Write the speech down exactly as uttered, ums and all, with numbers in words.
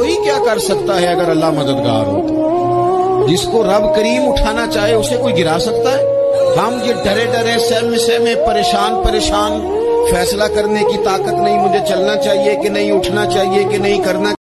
कोई क्या कर सकता है अगर अल्लाह मददगार हो तो। जिसको रब करीम उठाना चाहे उसे कोई गिरा सकता है। हम ये डरे डरे सहमे सहमे परेशान परेशान फैसला करने की ताकत नहीं, मुझे चलना चाहिए कि नहीं, उठना चाहिए कि नहीं, करना